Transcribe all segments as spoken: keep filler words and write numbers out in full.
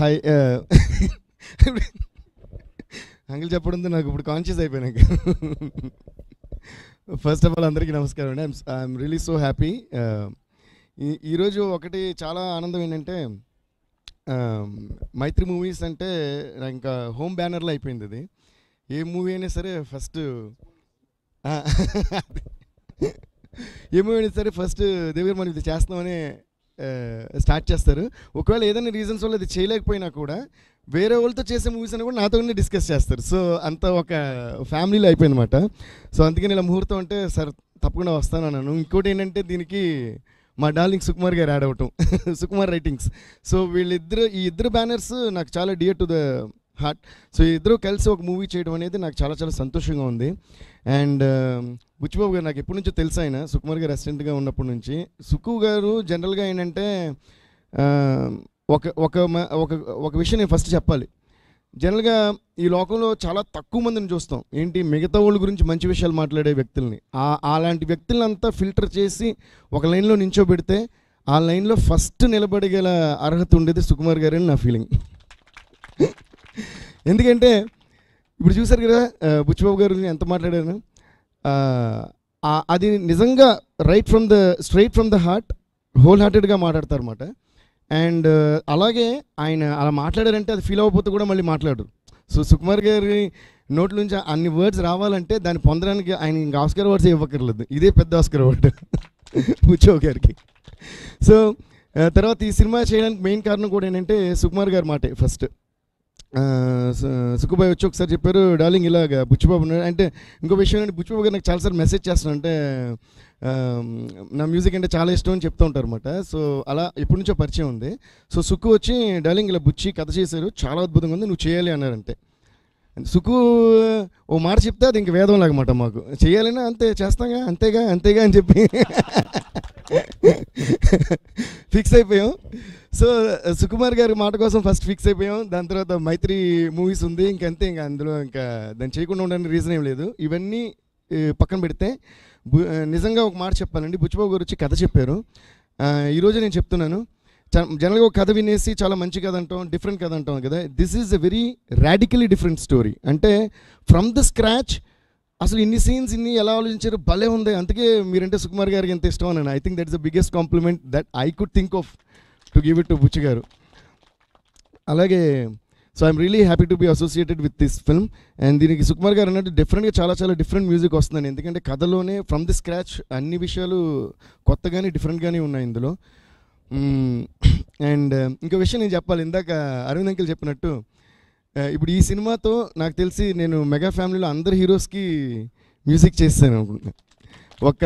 Hi. Uh, Uncle Chappudundu, I am conscious. First of all, Andariki Namaskaram. I'm, I'm really so happy. Uh, ee roju okati chaala aanandam entante Mythri movies అంటే ఇంకా home బ్యానర్లో అయిపోయింది. అది ఏ movie అయినా సరే first ఏ movie అయినా సరే first దేవగారు మనం ఇది చేస్తామని స్టార్ట్ చేస్తారు. ఒకవేళ ఏదైనా రీజన్స్ వల్ల ఇది చేయలేకపోయినా కూడా వేరే వాళ్ళతో చేసే మూవీస్ అని కూడా నాతోనే డిస్కస్ చేస్తారు. సో అంత ఒక ఫ్యామిలీలో అయిపోయింది అనమాట. సో అందుకని ఇలా ముహూర్తం అంటే సార్ తప్పకుండా వస్తాను అన్నాను. ఇంకోటి ఏంటంటే దీనికి మా డార్లింగ్ సుకుమార్ గారు యాడ్ అవటం, సుకుమార్ రైటింగ్స్. సో వీళ్ళిద్దరు ఈ ఇద్దరు బ్యానర్స్ నాకు చాలా dear to the heart. So ఇద్దరు కలిసి ఒక మూవీ చేయడం అనేది నాకు చాలా చాలా సంతోషంగా ఉంది. అండ్ బుచ్చిబాబు గారు నాకు ఎప్పటి నుంచో తెలుసు. ఆయన సుకుమార్ గారు అసిస్టెంట్గా ఉన్నప్పటి నుంచి. సుకు గారు జనరల్గా ఏంటంటే ఒక ఒక ఒక విషయం నేను ఫస్ట్ చెప్పాలి. జనరల్గా ఈ లోకంలో చాలా తక్కువ మందిని చూస్తాం, ఏంటి మిగతా వాళ్ళ గురించి మంచి విషయాలు మాట్లాడే వ్యక్తుల్ని. అలాంటి వ్యక్తులను అంతా ఫిల్టర్ చేసి ఒక లైన్లో నించోబెడితే ఆ లైన్లో ఫస్ట్ నిలబడగల అర్హత ఉండేది సుకుమార్ గారు అని నా ఫీలింగ్. ఎందుకంటే ఇప్పుడు చూశారు కదా బుచ్చిబాబు గారిని ఎంత మాట్లాడాను. అది నిజంగా right from the straight from the heart whole హార్టెడ్గా మాట్లాడతారు అన్నమాట. అండ్ అలాగే ఆయన అలా మాట్లాడారంటే అది ఫీల్ అవ్వకపోతే కూడా మళ్ళీ మాట్లాడరు. సో సుకుమార్ గారి నోట్ల నుంచి అన్ని వర్డ్స్ రావాలంటే దాన్ని పొందడానికి ఆయన ఇంకా ఆస్కార్ అవార్డ్స్ ఇవ్వక్కర్లేదు, ఇదే పెద్ద ఆస్కార్ అవార్డ్ బుచ్చిబాబు గారికి. సో తర్వాత ఈ సినిమా చేయడానికి మెయిన్ కారణం కూడా ఏంటంటే సుకుమార్ గారి మాటే. ఫస్ట్ సుకుబాయ్ వచ్చి ఒకసారి చెప్పారు, డార్లింగ్ ఇలాగా బుచ్చిబాబు ఉన్నాడు అంటే. ఇంకో విషయం ఏంటంటే బుచ్చిబాబు గారు నాకు చాలాసార్లు మెసేజ్ చేస్తున్నాను, అంటే నా మ్యూజిక్ అంటే చాలా ఇష్టం అని చెప్తూ ఉంటారు అనమాట. సో అలా ఎప్పటి నుంచో పరిచయం ఉంది. సో సుకు వచ్చి డార్లింగ్ ఇలా బుచ్చి కథ చేశారు, చాలా అద్భుతంగా ఉంది, నువ్వు చేయాలి అన్నారంటే సుకు ఓ మాట చెప్తే అది ఇంక వేదం లాగమాట మాకు. చేయాలన్నా అంతే చేస్తాగా అంతేగా అంతేగా అని చెప్పి ఫిక్స్ అయిపోయాం. సో సుకుమార్ గారి మాట కోసం ఫస్ట్ ఫిక్స్ అయిపోయాం. దాని తర్వాత మైత్రి మూవీస్ ఉంది, ఇంకంతే, ఇంకా అందులో ఇంకా దాన్ని చేయకుండా ఉండడానికి రీజన్ ఏం లేదు. ఇవన్నీ పక్కన పెడితే నిజంగా ఒక మాట చెప్పాలండి. బుచ్చిబాబు గారు వచ్చి కథ చెప్పారు. ఈరోజు నేను చెప్తున్నాను, జనరల్గా ఒక కథ వినేసి చాలా మంచి కథ అంటాం, డిఫరెంట్ కథ అంటాం కదా. This is a very radically different story. అంటే ఫ్రమ్ ద స్క్రాచ్ అసలు ఇన్ని సీన్స్ ఇన్ని ఎలా ఆలోచించారు, భలే ఉంది. అందుకే మీరంటే సుకుమార్ గారికి ఎంత ఇష్టం అన్నాను. I think that is the biggest compliment that I could think of to give it to Buchi గారు. అలాగే so I'm really happy to be associated with this film. And దీనికి సుకుమార్ గారు అన్నట్టు డిఫరెంట్గా చాలా చాలా డిఫరెంట్ మ్యూజిక్ వస్తుందని. ఎందుకంటే కథలోనే ఫ్రమ్ ది స్క్రాచ్ అన్ని విషయాలు కొత్తగానే డిఫరెంట్గానే ఉన్నాయి ఇందులో. అండ్ ఇంకో విషయం నేను చెప్పాలి, ఇందాక అరవింద్ అంకిల్ చెప్పినట్టు ఇప్పుడు ఈ సినిమాతో నాకు తెలిసి నేను మెగా ఫ్యామిలీలో అందరు హీరోస్కి మ్యూజిక్ చేస్తాను అనుకుంటున్నాను, ఒక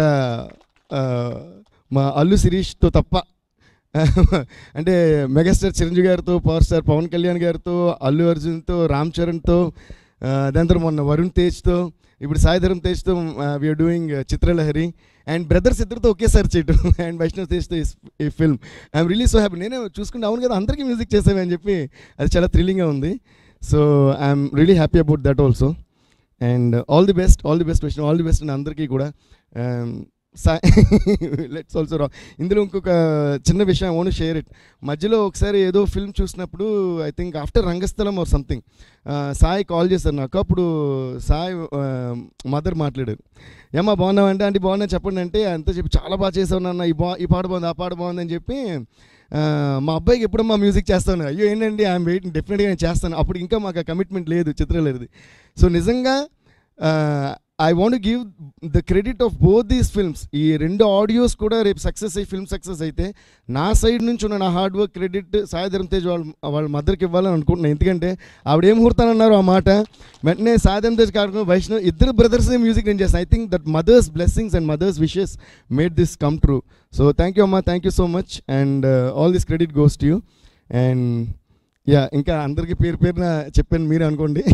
మా అల్లు శిరీష్తో తప్ప. అంటే మెగాస్టార్ చిరంజీవి గారితో, పవర్ స్టార్ పవన్ కళ్యాణ్ గారితో, అల్లు అర్జున్తో, రామ్ చరణ్తో, దాని తర్వాత మొన్న వరుణ్ తేజ్తో, ఇప్పుడు సాయిధరం తేజ్తో we're doing Chitralahari. And brothers ఇద్దరితో ఒకేసారి చేయటం అండ్ వైష్ణవ్ తేజ్తో ఈ film. I'm really so happy. నేను చూసుకుంటే అవును కదా అందరికీ మ్యూజిక్ చేసాను అని చెప్పి అది చాలా థ్రిల్లింగ్గా ఉంది. So I'm really happy about that also. And all the best, all the best Vaishnav, all the best and అందరికీ కూడా. సా లెట్స్ ఆల్సో రా ఇందులో ఇంకొక చిన్న విషయం ఓన్ షేర్ ఇట్. మధ్యలో ఒకసారి ఏదో ఫిల్మ్ చూసినప్పుడు I think after Rangasthalam or something Sai call చేశారు నాకు. అప్పుడు సాయి మదర్ మాట్లాడారు, ఏమా బాగున్నావు అంటే, అంటే బాగున్నా చెప్పండి అంటే అంతా చెప్పి చాలా బాగా చేసావు నాన్న, ఈ బా ఈ పాట బాగుంది ఆ పాట బాగుందని చెప్పి మా అబ్బాయికి ఎప్పుడు మా మ్యూజిక్ చేస్తాను. అయ్యో ఏంటండి ఐఎమ్ వెయిటింగ్, డెఫినెట్గా నేను చేస్తాను. అప్పుడు ఇంకా మాకు ఆ కమిట్మెంట్ లేదు చిత్రలేరుది. సో నిజంగా I want give the credit of both these films. ఈ రెండు ఆడియోస్ కూడా రేపు సక్సెస్ అయ్యి ఫిల్మ్ సక్సెస్ అయితే నా సైడ్ నుంచి ఉన్న నా hard work credit Sai Dharam Tej వాళ్ళ వాళ్ళ మదర్కి ఇవ్వాలని అనుకుంటున్నాను. ఎందుకంటే ఆవిడ ఏం హుర్తానన్నారు ఆ మాట వెంటనే సాయిధరం తేజ్ కాకుండా వైష్ణవ్ ఇద్దరు బ్రదర్స్ మ్యూజిక్ నేను చేస్తాను. I think that mother's blessings and mother's wishes made this come true. So thank you అమ్మా, thank you so much. And all this credit goes to you. And yeah ఇంకా అందరికీ పేరు పేరున చెప్పాను మీరు అనుకోండి.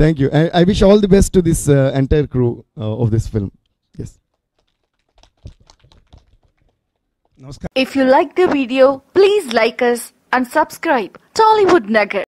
Thank you. I, I wish all the best to this uh, entire crew uh, of this film. Yes. If you like the video, please like us and subscribe. Tollywood Nagar.